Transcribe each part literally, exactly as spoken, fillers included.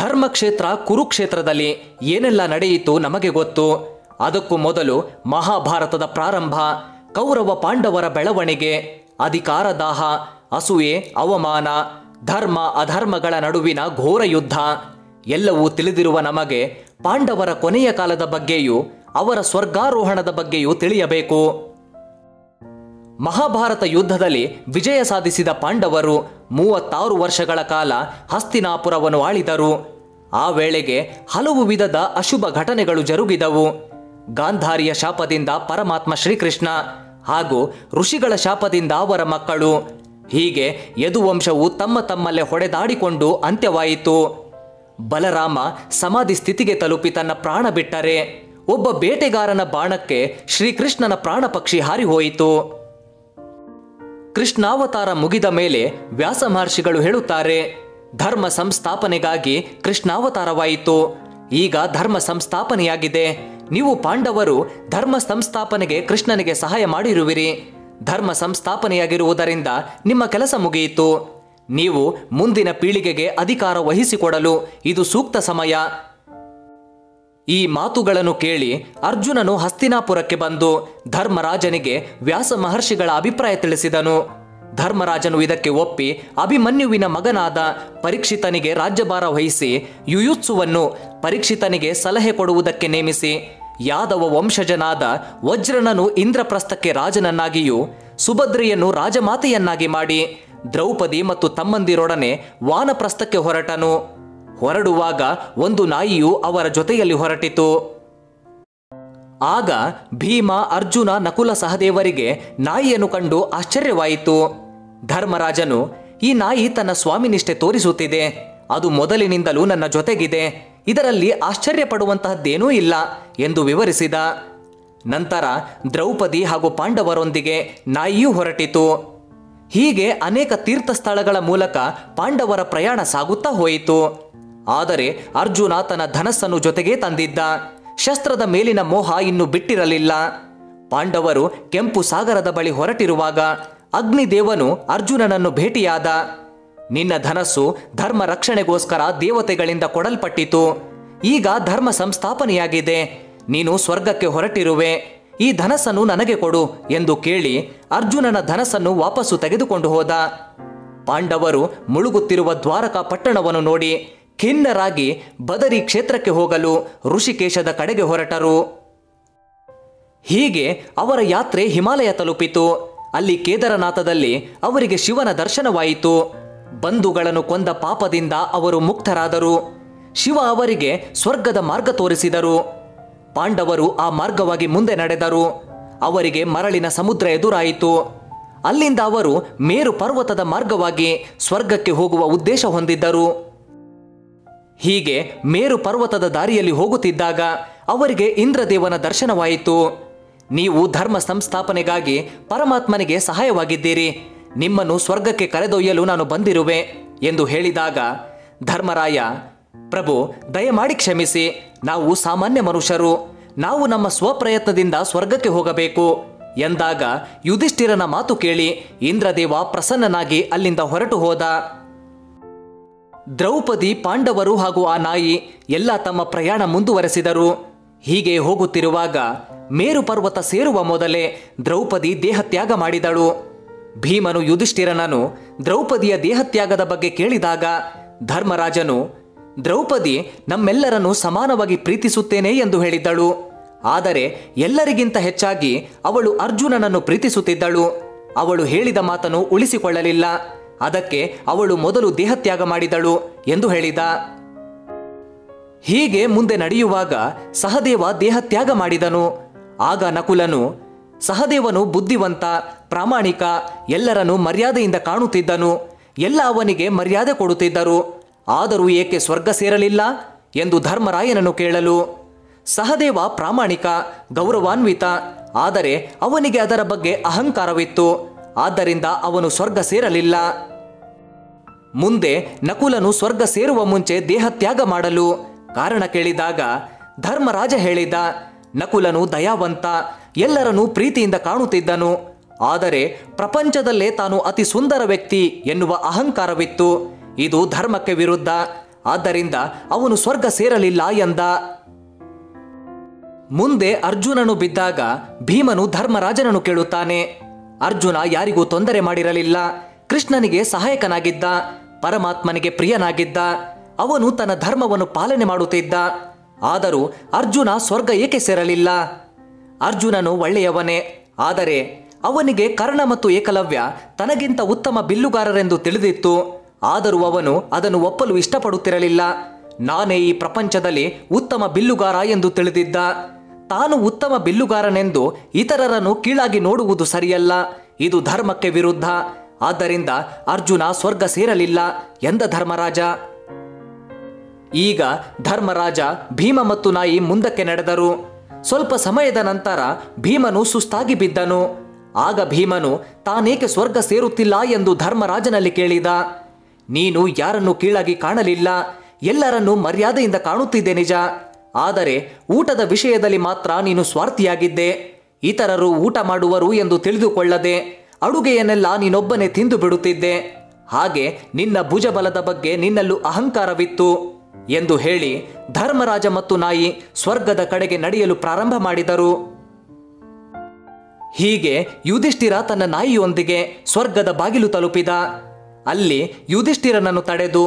ಧರ್ಮ ಕ್ಷೇತ್ರ ಕುರುಕ್ಷೇತ್ರದಲ್ಲಿ ಏನೆಲ್ಲ ನಡೆಯಿತು ನಮಗೆ ಗೊತ್ತು. ಅದಕ್ಕೂ ಮೊದಲು ಮಹಾಭಾರತದ ಪ್ರಾರಂಭ, ಕೌರವ ಪಾಂಡವರ ಬೆಳವಣಿಗೆ, ಅಧಿಕಾರ ದಾಹ, ಅಸೂಯೆ, ಅವಮಾನ, ಧರ್ಮ ಅಧರ್ಮಗಳ ನಡುವಿನ ಘೋರ ಯುದ್ಧ ಎಲ್ಲವೂ ತಿಳಿದಿರುವ ನಮಗೆ ಪಾಂಡವರ ಕೊನೆಯ ಕಾಲದ ಬಗ್ಗೆಯೂ ಅವರ ಸ್ವರ್ಗಾರೋಹಣದ ಬಗ್ಗೆಯೂ ತಿಳಿಯಬೇಕು. ಮಹಾಭಾರತ ಯುದ್ಧದಲ್ಲಿ ವಿಜಯ ಸಾಧಿಸಿದ ಪಾಂಡವರು ಮೂವತ್ತಾರು ವರ್ಷಗಳ ಕಾಲ ಹಸ್ತಿನಾಪುರವನ್ನು ಆಳಿದರು. ಆ ವೇಳೆಗೆ ಹಲವು ವಿಧದ ಅಶುಭ ಘಟನೆಗಳು ಜರುಗಿದವು. ಗಾಂಧಾರಿಯ ಶಾಪದಿಂದ ಪರಮಾತ್ಮ ಶ್ರೀಕೃಷ್ಣ ಹಾಗೂ ಋಷಿಗಳ ಶಾಪದಿಂದ ಅವರ ಮಕ್ಕಳು, ಹೀಗೆ ಯದುವಂಶವು ತಮ್ಮ ತಮ್ಮಲ್ಲೇ ಹೊಡೆದಾಡಿಕೊಂಡು ಅಂತ್ಯವಾಯಿತು. ಬಲರಾಮ ಸಮಾಧಿ ಸ್ಥಿತಿಗೆ ತಲುಪಿ ತನ್ನ ಪ್ರಾಣ ಬಿಟ್ಟರೆ, ಒಬ್ಬ ಬೇಟೆಗಾರನ ಬಾಣಕ್ಕೆ ಶ್ರೀಕೃಷ್ಣನ ಪ್ರಾಣ ಪಕ್ಷಿ ಹಾರಿಹೋಯಿತು. ಕೃಷ್ಣಾವತಾರ ಮುಗಿದ ಮೇಲೆ ವ್ಯಾಸ ಮಹರ್ಷಿಗಳು ಹೇಳುತ್ತಾರೆ, ಧರ್ಮ ಸಂಸ್ಥಾಪನೆಗಾಗಿ ಕೃಷ್ಣಾವತಾರವಾಯಿತು, ಈಗ ಧರ್ಮ ಸಂಸ್ಥಾಪನೆಯಾಗಿದೆ. ನೀವು ಪಾಂಡವರು ಧರ್ಮ ಸಂಸ್ಥಾಪನೆಗೆ ಕೃಷ್ಣನಿಗೆ ಸಹಾಯ ಮಾಡಿರುವಿರಿ. ಧರ್ಮ ಸಂಸ್ಥಾಪನೆಯಾಗಿರುವುದರಿಂದ ನಿಮ್ಮ ಕೆಲಸ ಮುಗಿಯಿತು. ನೀವು ಮುಂದಿನ ಪೀಳಿಗೆಗೆ ಅಧಿಕಾರ ವಹಿಸಿಕೊಡಲು ಇದು ಸೂಕ್ತ ಸಮಯ. ಈ ಮಾತುಗಳನ್ನು ಕೇಳಿ ಅರ್ಜುನನು ಹಸ್ತಿನಾಪುರಕ್ಕೆ ಬಂದು ಧರ್ಮರಾಜನಿಗೆ ವ್ಯಾಸ ಮಹರ್ಷಿಗಳ ಅಭಿಪ್ರಾಯ ತಿಳಿಸಿದನು. ಧರ್ಮರಾಜನು ಇದಕ್ಕೆ ಒಪ್ಪಿ ಅಭಿಮನ್ಯುವಿನ ಮಗನಾದ ಪರೀಕ್ಷಿತನಿಗೆ ರಾಜ್ಯಭಾರ ವಹಿಸಿ ಯುಯುತ್ಸುವನ್ನು ಪರೀಕ್ಷಿತನಿಗೆ ಸಲಹೆ ಕೊಡುವುದಕ್ಕೆ ನೇಮಿಸಿ, ಯಾದವ ವಂಶಜನಾದ ವಜ್ರನನು ಇಂದ್ರಪ್ರಸ್ಥಕ್ಕೆ ರಾಜನನ್ನಾಗಿಯೂ ಸುಭದ್ರೆಯನ್ನು ರಾಜಮಾತೆಯನ್ನಾಗಿ ಮಾಡಿ ದ್ರೌಪದಿ ಮತ್ತು ತಮ್ಮಂದಿರೊಡನೆ ವಾನಪ್ರಸ್ಥಕ್ಕೆ ಹೊರಟನು. ಹೊರಡುವಾಗ ಒಂದು ನಾಯಿಯು ಅವರ ಜೊತೆಯಲ್ಲಿ ಹೊರಟಿತು. ಆಗ ಭೀಮ, ಅರ್ಜುನ, ನಕುಲ ಸಹದೇವರಿಗೆ ನಾಯಿಯನ್ನು ಕಂಡು ಆಶ್ಚರ್ಯವಾಯಿತು. ಧರ್ಮರಾಜನು, ಈ ನಾಯಿ ತನ್ನ ಸ್ವಾಮಿನಿಷ್ಠೆ ತೋರಿಸುತ್ತಿದೆ, ಅದು ಮೊದಲಿನಿಂದಲೂ ನನ್ನ ಜೊತೆಗಿದೆ, ಇದರಲ್ಲಿ ಆಶ್ಚರ್ಯ ಪಡುವಂತಹದ್ದೇನೂ ಇಲ್ಲ ಎಂದು ವಿವರಿಸಿದ. ನಂತರ ದ್ರೌಪದಿ ಹಾಗೂ ಪಾಂಡವರೊಂದಿಗೆ ನಾಯಿಯೂ ಹೊರಟಿತು. ಹೀಗೆ ಅನೇಕ ತೀರ್ಥಸ್ಥಳಗಳ ಮೂಲಕ ಪಾಂಡವರ ಪ್ರಯಾಣ ಸಾಗುತ್ತಾ ಹೋಯಿತು. ಆದರೆ ಅರ್ಜುನ ತನ್ನ ಧನಸ್ಸನ್ನು ಜೊತೆಗೇ ತಂದಿದ್ದ. ಶಸ್ತ್ರದ ಮೇಲಿನ ಮೋಹ ಇನ್ನೂ ಬಿಟ್ಟಿರಲಿಲ್ಲ. ಪಾಂಡವರು ಕೆಂಪು ಸಾಗರದ ಬಳಿ ಹೊರಟಿರುವಾಗ ಅಗ್ನಿದೇವನು ಅರ್ಜುನನನ್ನು ಭೇಟಿಯಾದ. ನಿನ್ನ ಧನಸ್ಸು ಧರ್ಮ ರಕ್ಷಣೆಗೋಸ್ಕರ ದೇವತೆಗಳಿಂದ ಕೊಡಲ್ಪಟ್ಟಿತು, ಈಗ ಧರ್ಮ ಸಂಸ್ಥಾಪನೆಯಾಗಿದೆ, ನೀನು ಸ್ವರ್ಗಕ್ಕೆ ಹೊರಟಿರುವೆ, ಈ ಧನಸ್ಸನ್ನು ನನಗೆ ಕೊಡು ಎಂದು ಕೇಳಿ ಅರ್ಜುನನ ಧನಸ್ಸನ್ನು ವಾಪಸ್ಸು ತೆಗೆದುಕೊಂಡು ಹೋದ. ಪಾಂಡವರು ಮುಳುಗುತ್ತಿರುವ ದ್ವಾರಕಾ ಪಟ್ಟಣವನ್ನು ನೋಡಿ ಖಿನ್ನರಾಗಿ ಬದರಿ ಕ್ಷೇತ್ರಕ್ಕೆ ಹೋಗಲು ಋಷಿಕೇಶದ ಕಡೆಗೆ ಹೊರಟರು. ಹೀಗೆ ಅವರ ಯಾತ್ರೆ ಹಿಮಾಲಯ ತಲುಪಿತು. ಅಲ್ಲಿ ಕೇದರನಾಥದಲ್ಲಿ ಅವರಿಗೆ ಶಿವನ ದರ್ಶನವಾಯಿತು. ಬಂಧುಗಳನ್ನು ಕೊಂದ ಪಾಪದಿಂದ ಅವರು ಮುಕ್ತರಾದರು. ಶಿವ ಅವರಿಗೆ ಸ್ವರ್ಗದ ಮಾರ್ಗ ತೋರಿಸಿದರು. ಪಾಂಡವರು ಆ ಮಾರ್ಗವಾಗಿ ಮುಂದೆ ನಡೆದರು. ಅವರಿಗೆ ಮರಳಿನ ಸಮುದ್ರ ಎದುರಾಯಿತು. ಅಲ್ಲಿಂದ ಅವರು ಮೇರು ಪರ್ವತದ ಮಾರ್ಗವಾಗಿ ಸ್ವರ್ಗಕ್ಕೆ ಹೋಗುವ ಉದ್ದೇಶ ಹೊಂದಿದ್ದರು. ಹೀಗೆ ಮೇರು ಪರ್ವತದ ದಾರಿಯಲ್ಲಿ ಹೋಗುತ್ತಿದ್ದಾಗ ಅವರಿಗೆ ಇಂದ್ರದೇವನ ದರ್ಶನವಾಯಿತು. ನೀವು ಧರ್ಮ ಸಂಸ್ಥಾಪನೆಗಾಗಿ ಪರಮಾತ್ಮನಿಗೆ ಸಹಾಯವಾಗಿದ್ದೀರಿ, ನಿಮ್ಮನ್ನು ಸ್ವರ್ಗಕ್ಕೆ ಕರೆದೊಯ್ಯಲು ನಾನು ಬಂದಿರುವೆ ಎಂದು ಹೇಳಿದಾಗ, ಧರ್ಮರಾಯ, ಪ್ರಭು ದಯಮಾಡಿ ಕ್ಷಮಿಸಿ, ನಾವು ಸಾಮಾನ್ಯ ಮನುಷ್ಯರು, ನಾವು ನಮ್ಮ ಸ್ವಪ್ರಯತ್ನದಿಂದ ಸ್ವರ್ಗಕ್ಕೆ ಹೋಗಬೇಕು ಎಂದಾಗ ಯುಧಿಷ್ಠಿರನ ಮಾತು ಕೇಳಿ ಇಂದ್ರದೇವ ಪ್ರಸನ್ನನಾಗಿ ಅಲ್ಲಿಂದ ಹೊರಟು ಹೋದ. ದ್ರೌಪದಿ, ಪಾಂಡವರು ಹಾಗೂ ಆ ನಾಯಿ ಎಲ್ಲ ತಮ್ಮ ಪ್ರಯಾಣ ಮುಂದುವರೆಸಿದರು. ಹೀಗೆ ಹೋಗುತ್ತಿರುವಾಗ ಮೇರು ಪರ್ವತ ಸೇರುವ ಮೊದಲೇ ದ್ರೌಪದಿ ದೇಹತ್ಯಾಗ ಮಾಡಿದಳು. ಭೀಮನು ಯುಧಿಷ್ಠಿರನನ್ನು ದ್ರೌಪದಿಯ ದೇಹತ್ಯಾಗದ ಬಗ್ಗೆ ಕೇಳಿದಾಗ ಧರ್ಮರಾಜನು, ದ್ರೌಪದಿ ನಮ್ಮೆಲ್ಲರನ್ನು ಸಮಾನವಾಗಿ ಪ್ರೀತಿಸುತ್ತೇನೆ ಎಂದು ಹೇಳಿದ್ದಳು. ಆದರೆ ಎಲ್ಲರಿಗಿಂತ ಹೆಚ್ಚಾಗಿ ಅವಳು ಅರ್ಜುನನನ್ನು ಪ್ರೀತಿಸುತ್ತಿದ್ದಳು. ಅವಳು ಹೇಳಿದ ಮಾತನ್ನು ಉಳಿಸಿಕೊಳ್ಳಲಿಲ್ಲ, ಅದಕ್ಕೆ ಅವಳು ಮೊದಲು ದೇಹತ್ಯಾಗ ಮಾಡಿದಳು ಎಂದು ಹೇಳಿದ. ಹೀಗೆ ಮುಂದೆ ನಡೆಯುವಾಗ ಸಹದೇವ ದೇಹತ್ಯಾಗ ಮಾಡಿದನು. ಆಗ ನಕುಲನು, ಸಹದೇವನು ಬುದ್ಧಿವಂತ, ಪ್ರಾಮಾಣಿಕ, ಎಲ್ಲರನ್ನು ಮರ್ಯಾದೆಯಿಂದ ಕಾಣುತ್ತಿದ್ದನು, ಎಲ್ಲ ಅವನಿಗೆ ಮರ್ಯಾದೆ ಕೊಡುತ್ತಿದ್ದರು, ಆದರೂ ಏಕೆ ಸ್ವರ್ಗ ಸೇರಲಿಲ್ಲ ಎಂದು ಧರ್ಮರಾಯನನ್ನು ಕೇಳಲು ಸಹದೇವ ಪ್ರಾಮಾಣಿಕ, ಗೌರವಾನ್ವಿತ, ಆದರೆ ಅವನಿಗೆ ಅದರ ಬಗ್ಗೆ ಅಹಂಕಾರವಿತ್ತು, ಆದ್ದರಿಂದ ಅವನು ಸ್ವರ್ಗ ಸೇರಲಿಲ್ಲ. ಮುಂದೆ ನಕುಲನು ಸ್ವರ್ಗ ಸೇರುವ ಮುಂಚೆ ದೇಹತ್ಯಾಗ ಮಾಡಲು ಕಾರಣ ಕೇಳಿದಾಗ ಧರ್ಮರಾಜ ಹೇಳಿದ, ನಕುಲನು ದಯಾವಂತ, ಎಲ್ಲರನ್ನೂ ಪ್ರೀತಿಯಿಂದ ಕಾಣುತ್ತಿದ್ದನು, ಆದರೆ ಪ್ರಪಂಚದಲ್ಲೇ ತಾನು ಅತಿ ಸುಂದರ ವ್ಯಕ್ತಿ ಎನ್ನುವ ಅಹಂಕಾರವಿತ್ತು, ಇದು ಧರ್ಮಕ್ಕೆ ವಿರುದ್ಧ, ಆದ್ದರಿಂದ ಅವನು ಸ್ವರ್ಗ ಸೇರಲಿಲ್ಲ ಎಂದ. ಮುಂದೆ ಅರ್ಜುನನು ಬಿದ್ದಾಗ ಭೀಮನು ಧರ್ಮರಾಜನನ್ನು ಕೇಳುತ್ತಾನೆ. ಅರ್ಜುನ ಯಾರಿಗೂ ತೊಂದರೆ ಮಾಡಿರಲಿಲ್ಲ, ಕೃಷ್ಣನಿಗೆ ಸಹಾಯಕನಾಗಿದ್ದ, ಪರಮಾತ್ಮನಿಗೆ ಪ್ರಿಯನಾಗಿದ್ದ, ಅವನು ತನ್ನ ಧರ್ಮವನ್ನು ಪಾಲನೆ ಮಾಡುತ್ತಿದ್ದ. ಆದರೂ ಅರ್ಜುನ ಸ್ವರ್ಗ ಏಕೆ ಸೇರಲಿಲ್ಲ? ಅರ್ಜುನನು ಒಳ್ಳೆಯವನೇ, ಆದರೆ ಅವನಿಗೆ ಕರ್ಣ ಮತ್ತು ಏಕಲವ್ಯ ತನಗಿಂತ ಉತ್ತಮ ಬಿಲ್ಲುಗಾರರೆಂದು ತಿಳಿದಿತ್ತು. ಆದರೂ ಅವನು ಅದನ್ನು ಒಪ್ಪಲು ಇಷ್ಟಪಡುತ್ತಿರಲಿಲ್ಲ. ನಾನೇ ಈ ಪ್ರಪಂಚದಲ್ಲಿ ಉತ್ತಮ ಬಿಲ್ಲುಗಾರ ಎಂದು ತಿಳಿದಿದ್ದ. ತಾನು ಉತ್ತಮ ಬಿಲ್ಲುಗಾರನೆಂದು ಇತರರನ್ನು ಕೀಳಾಗಿ ನೋಡುವುದು ಸರಿಯಲ್ಲ, ಇದು ಧರ್ಮಕ್ಕೆ ವಿರುದ್ಧ. ಆದ್ದರಿಂದ ಅರ್ಜುನ ಸ್ವರ್ಗ ಸೇರಲಿಲ್ಲ ಎಂದ ಧರ್ಮರಾಜ. ಈಗ ಧರ್ಮರಾಜ, ಭೀಮ ಮತ್ತು ನಾಯಿ ಮುಂದಕ್ಕೆ ನಡೆದರು. ಸ್ವಲ್ಪ ಸಮಯದ ನಂತರ ಭೀಮನು ಸುಸ್ತಾಗಿ ಬಿದ್ದನು. ಆಗ ಭೀಮನು ತಾನೇಕೆ ಸ್ವರ್ಗ ಸೇರುತ್ತಿಲ್ಲ ಎಂದು ಧರ್ಮರಾಜನಲ್ಲಿ ಕೇಳಿದ. ನೀನು ಯಾರನ್ನು ಕೀಳಾಗಿ ಕಾಣಲಿಲ್ಲ, ಎಲ್ಲರನ್ನೂ ಮರ್ಯಾದೆಯಿಂದ ಕಾಣುತ್ತಿದ್ದೆ ನಿಜ, ಆದರೆ ಊಟದ ವಿಷಯದಲ್ಲಿ ಮಾತ್ರ ನೀನು ಸ್ವಾರ್ಥಿಯಾಗಿದ್ದೆ. ಇತರರು ಊಟ ಮಾಡುವರು ಎಂದು ತಿಳಿದುಕೊಳ್ಳದೆ ಅಡುಗೆಯನ್ನೆಲ್ಲ ನೀನೊಬ್ಬನೇ ತಿಂದು ಬಿಡುತ್ತಿದ್ದೆ. ಹಾಗೆ ನಿನ್ನ ಭುಜಬಲದ ಬಗ್ಗೆ ನಿನ್ನಲ್ಲೂ ಅಹಂಕಾರವಿತ್ತು ಎಂದು ಹೇಳಿ ಧರ್ಮರಾಜ ಮತ್ತು ನಾಯಿ ಸ್ವರ್ಗದ ಕಡೆಗೆ ನಡೆಯಲು ಪ್ರಾರಂಭ ಮಾಡಿದರು. ಹೀಗೆ ಯುಧಿಷ್ಠಿರ ತನ್ನ ನಾಯಿಯೊಂದಿಗೆ ಸ್ವರ್ಗದ ಬಾಗಿಲು ತಲುಪಿದ. ಅಲ್ಲಿ ಯುಧಿಷ್ಠಿರನನ್ನು ತಡೆದು,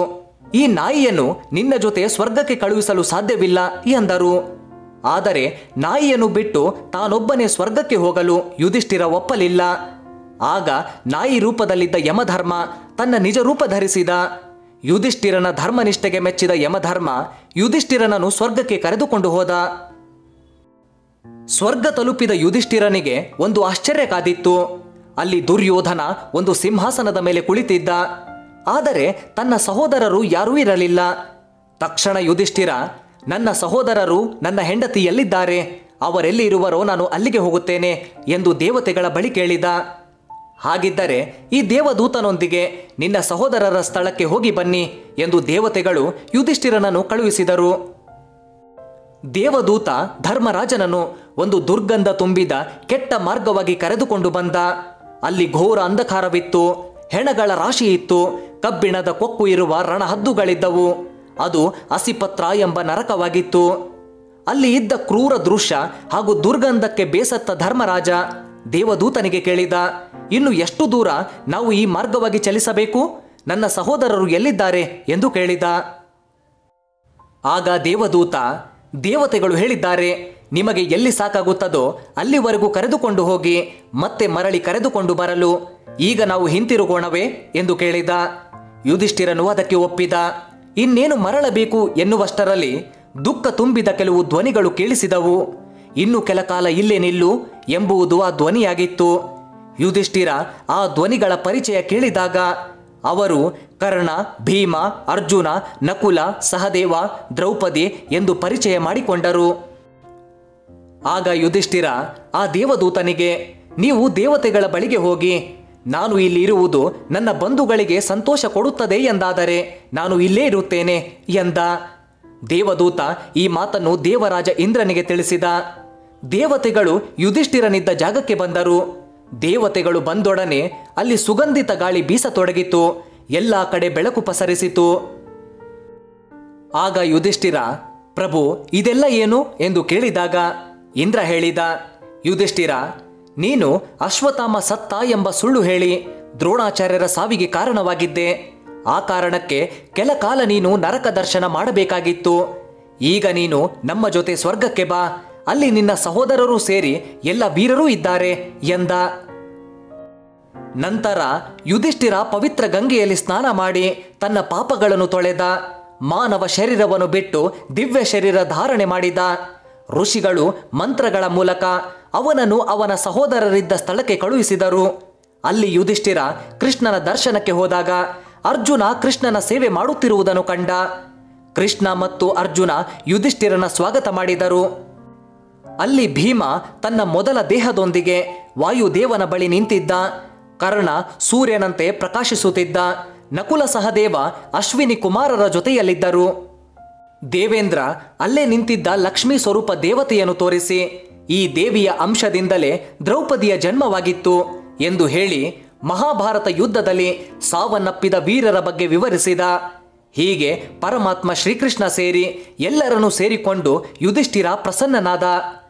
ಈ ನಾಯಿಯನ್ನು ನಿನ್ನ ಜೊತೆ ಸ್ವರ್ಗಕ್ಕೆ ಕಳುಹಿಸಲು ಸಾಧ್ಯವಿಲ್ಲ ಎಂದರು. ಆದರೆ ನಾಯಿಯನ್ನು ಬಿಟ್ಟು ತಾನೊಬ್ಬನೇ ಸ್ವರ್ಗಕ್ಕೆ ಹೋಗಲು ಯುಧಿಷ್ಠಿರ ಒಪ್ಪಲಿಲ್ಲ. ಆಗ ನಾಯಿ ರೂಪದಲ್ಲಿದ್ದ ಯಮಧರ್ಮ ತನ್ನ ನಿಜ ರೂಪ ಧರಿಸಿದ. ಯುಧಿಷ್ಠಿರನ ಧರ್ಮನಿಷ್ಠೆಗೆ ಮೆಚ್ಚಿದ ಯಮಧರ್ಮ ಯುಧಿಷ್ಠಿರನನ್ನು ಸ್ವರ್ಗಕ್ಕೆ ಕರೆದುಕೊಂಡು ಹೋದ. ಸ್ವರ್ಗ ತಲುಪಿದ ಯುಧಿಷ್ಠಿರನಿಗೆ ಒಂದು ಆಶ್ಚರ್ಯ ಕಾದಿತ್ತು. ಅಲ್ಲಿ ದುರ್ಯೋಧನ ಒಂದು ಸಿಂಹಾಸನದ ಮೇಲೆ ಕುಳಿತಿದ್ದ, ಆದರೆ ತನ್ನ ಸಹೋದರರು ಯಾರೂ ಇರಲಿಲ್ಲ. ತಕ್ಷಣ ಯುಧಿಷ್ಠಿರ, ನನ್ನ ಸಹೋದರರು, ನನ್ನ ಹೆಂಡತಿ ಎಲ್ಲಿದ್ದಾರೆ, ಅವರೆಲ್ಲಿ ಇರುವರೋ ನಾನು ಅಲ್ಲಿಗೆ ಹೋಗುತ್ತೇನೆ ಎಂದು ದೇವತೆಗಳ ಬಳಿ ಕೇಳಿದ. ಹಾಗಿದ್ದರೆ ಈ ದೇವದೂತನೊಂದಿಗೆ ನಿನ್ನ ಸಹೋದರರ ಸ್ಥಳಕ್ಕೆ ಹೋಗಿ ಬನ್ನಿ ಎಂದು ದೇವತೆಗಳು ಯುಧಿಷ್ಠಿರನನ್ನು ಕಳುಹಿಸಿದರು. ದೇವದೂತ ಧರ್ಮರಾಜನನ್ನು ಒಂದು ದುರ್ಗಂಧ ತುಂಬಿದ ಕೆಟ್ಟ ಮಾರ್ಗವಾಗಿ ಕರೆದುಕೊಂಡು ಬಂದ. ಅಲ್ಲಿ ಘೋರ ಅಂಧಕಾರವಿತ್ತು, ಹೆಣಗಳ ರಾಶಿ ಇತ್ತು, ಕಬ್ಬಿಣದ ಕೊಕ್ಕು ಇರುವ ರಣಹದ್ದುಗಳಿದ್ದವು. ಅದು ಅಸಿಪತ್ರ ಎಂಬ ನರಕವಾಗಿತ್ತು. ಅಲ್ಲಿ ಇದ್ದ ಕ್ರೂರ ದೃಶ್ಯ ಹಾಗೂ ದುರ್ಗಂಧಕ್ಕೆ ಬೇಸತ್ತ ಧರ್ಮರಾಜ ದೇವದೂತನಿಗೆ ಕೇಳಿದ, ಇನ್ನು ಎಷ್ಟು ದೂರ ನಾವು ಈ ಮಾರ್ಗವಾಗಿ ಚಲಿಸಬೇಕು, ನನ್ನ ಸಹೋದರರು ಎಲ್ಲಿದ್ದಾರೆ ಎಂದು ಕೇಳಿದ. ಆಗ ದೇವದೂತ, ದೇವತೆಗಳು ಹೇಳಿದ್ದಾರೆ, ನಿಮಗೆ ಎಲ್ಲಿ ಸಾಕಾಗುತ್ತದೋ ಅಲ್ಲಿವರೆಗೂ ಕರೆದುಕೊಂಡು ಹೋಗಿ, ಮತ್ತೆ ಮರಳಿ ಕರೆದುಕೊಂಡು ಬರಲು. ಈಗ ನಾವು ಹಿಂತಿರುಗೋಣವೇ ಎಂದು ಕೇಳಿದ. ಯುಧಿಷ್ಠಿರನು ಅದಕ್ಕೆ ಒಪ್ಪಿದ. ಇನ್ನೇನು ಮರಳಬೇಕು ಎನ್ನುವಷ್ಟರಲ್ಲಿ ದುಃಖ ತುಂಬಿದ ಕೆಲವು ಧ್ವನಿಗಳು ಕೇಳಿಸಿದವು. ಇನ್ನು ಕೆಲ ಕಾಲ ಇಲ್ಲೇ ನಿಲ್ಲು ಎಂಬುವುದು ಆ ಧ್ವನಿಯಾಗಿತ್ತು. ಯುಧಿಷ್ಠಿರ ಆ ಧ್ವನಿಗಳ ಪರಿಚಯ ಕೇಳಿದಾಗ ಅವರು ಕರ್ಣ, ಭೀಮ, ಅರ್ಜುನ, ನಕುಲ, ಸಹದೇವ, ದ್ರೌಪದಿ ಎಂದು ಪರಿಚಯ ಮಾಡಿಕೊಂಡರು. ಆಗ ಯುಧಿಷ್ಠಿರ ಆ ದೇವದೂತನಿಗೆ, ನೀವು ದೇವತೆಗಳ ಬಳಿಗೆ ಹೋಗಿ, ನಾನು ಇಲ್ಲಿ ಇರುವುದು ನನ್ನ ಬಂಧುಗಳಿಗೆ ಸಂತೋಷ ಕೊಡುತ್ತದೆ ಎಂದಾದರೆ ನಾನು ಇಲ್ಲೇ ಇರುತ್ತೇನೆ ಎಂದ. ದೇವದೂತ ಈ ಮಾತನ್ನು ದೇವರಾಜ ಇಂದ್ರನಿಗೆ ತಿಳಿಸಿದ. ದೇವತೆಗಳು ಯುಧಿಷ್ಠಿರನಿದ್ದ ಜಾಗಕ್ಕೆ ಬಂದರು. ದೇವತೆಗಳು ಬಂದೊಡನೆ ಅಲ್ಲಿ ಸುಗಂಧಿತ ಗಾಳಿ ಬೀಸತೊಡಗಿತು, ಎಲ್ಲ ಕಡೆ ಬೆಳಕು ಪಸರಿಸಿತು. ಆಗ ಯುಧಿಷ್ಠಿರ, ಪ್ರಭು, ಇದೆಲ್ಲ ಏನು ಎಂದು ಕೇಳಿದಾಗ ಇಂದ್ರ ಹೇಳಿದ, ಯುಧಿಷ್ಠಿರ, ನೀನು ಅಶ್ವತ್ಥಾಮ ಸತ್ತ ಎಂಬ ಸುಳ್ಳು ಹೇಳಿ ದ್ರೋಣಾಚಾರ್ಯರ ಸಾವಿಗೆ ಕಾರಣವಾಗಿದ್ದೆ. ಆ ಕಾರಣಕ್ಕೆ ಕೆಲ ಕಾಲ ನೀನು ನರಕ ದರ್ಶನ ಮಾಡಬೇಕಾಗಿತ್ತು. ಈಗ ನೀನು ನಮ್ಮ ಜೊತೆ ಸ್ವರ್ಗಕ್ಕೆ ಬಾ, ಅಲ್ಲಿ ನಿನ್ನ ಸಹೋದರರು ಸೇರಿ ಎಲ್ಲ ವೀರರೂ ಇದ್ದಾರೆ ಎಂದ. ನಂತರ ಯುಧಿಷ್ಠಿರ ಪವಿತ್ರ ಗಂಗೆಯಲ್ಲಿ ಸ್ನಾನ ಮಾಡಿ ತನ್ನ ಪಾಪಗಳನ್ನು ತೊಳೆದ. ಮಾನವ ಶರೀರವನ್ನು ಬಿಟ್ಟು ದಿವ್ಯ ಶರೀರ ಧಾರಣೆ ಮಾಡಿದ. ಋಷಿಗಳು ಮಂತ್ರಗಳ ಮೂಲಕ ಅವನನ್ನು ಅವನ ಸಹೋದರರಿದ್ದ ಸ್ಥಳಕ್ಕೆ ಕಳುಹಿಸಿದರು. ಅಲ್ಲಿ ಯುಧಿಷ್ಠಿರ ಕೃಷ್ಣನ ದರ್ಶನಕ್ಕೆ ಹೋದಾಗ ಅರ್ಜುನ ಕೃಷ್ಣನ ಸೇವೆ ಮಾಡುತ್ತಿರುವುದನ್ನು ಕಂಡ. ಕೃಷ್ಣ ಮತ್ತು ಅರ್ಜುನ ಯುಧಿಷ್ಠಿರನ ಸ್ವಾಗತ ಮಾಡಿದರು. ಅಲ್ಲಿ ಭೀಮ ತನ್ನ ಮೊದಲ ದೇಹದೊಂದಿಗೆ ವಾಯುದೇವನ ಬಳಿ ನಿಂತಿದ್ದ. ಕರ್ಣ ಸೂರ್ಯನಂತೆ ಪ್ರಕಾಶಿಸುತ್ತಿದ್ದ. ನಕುಲ, ಸಹದೇವ, ಅಶ್ವಿನಿ ಕುಮಾರರ ಜೊತೆಯಲ್ಲಿದ್ದರು. ದೇವೇಂದ್ರ ಅಲ್ಲೇ ನಿಂತಿದ್ದ ಲಕ್ಷ್ಮೀ ಸ್ವರೂಪ ದೇವತೆಯನ್ನು ತೋರಿಸಿ, ಈ ದೇವಿಯ ಅಂಶದಿಂದಲೇ ದ್ರೌಪದಿಯ ಜನ್ಮವಾಗಿತ್ತು ಎಂದು ಹೇಳಿ ಮಹಾಭಾರತ ಯುದ್ಧದಲ್ಲಿ ಸಾವನ್ನಪ್ಪಿದ ವೀರರ ಬಗ್ಗೆ ವಿವರಿಸಿದ. ಹೀಗೆ ಪರಮಾತ್ಮ ಶ್ರೀಕೃಷ್ಣ ಸೇರಿ ಎಲ್ಲರನ್ನು ಸೇರಿಕೊಂಡು ಯುಧಿಷ್ಠಿರ ಪ್ರಸನ್ನನಾದ.